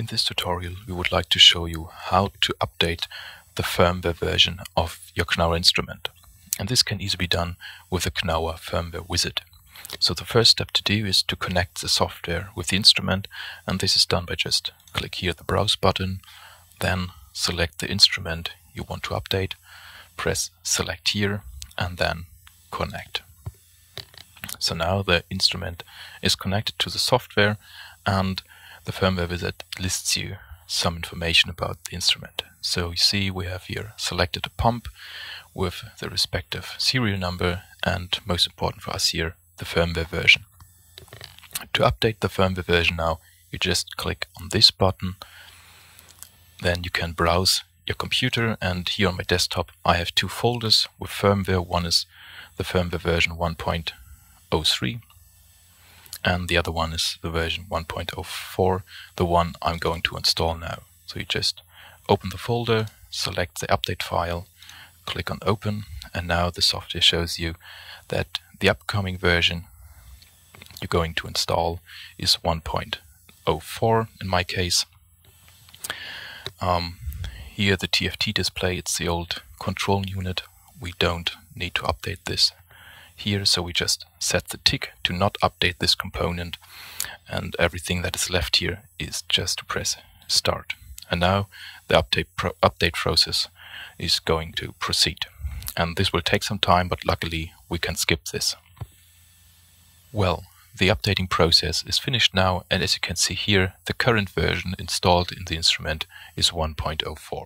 In this tutorial, we would like to show you how to update the firmware version of your Knauer instrument. And this can easily be done with the Knauer Firmware Wizard. So the first step to do is to connect the software with the instrument, and this is done by just click here the Browse button, then select the instrument you want to update, press Select here, and then Connect. So now the instrument is connected to the software, and the firmware wizard lists you some information about the instrument. So you see we have here selected a pump with the respective serial number and, most important for us here, the firmware version. To update the firmware version now, you just click on this button. Then you can browse your computer, and here on my desktop I have two folders with firmware. One is the firmware version 1.03. And the other one is the version 1.04, the one I'm going to install now. So you just open the folder, select the update file, click on Open, and now the software shows you that the upcoming version you're going to install is 1.04 in my case. Here the TFT display, it's the old control unit. We don't need to update this here, so we just set the tick to not update this component, and everything that is left here is just to press Start. And now the update process is going to proceed. And this will take some time, but luckily we can skip this. Well, the updating process is finished now, and as you can see here, the current version installed in the instrument is 1.04.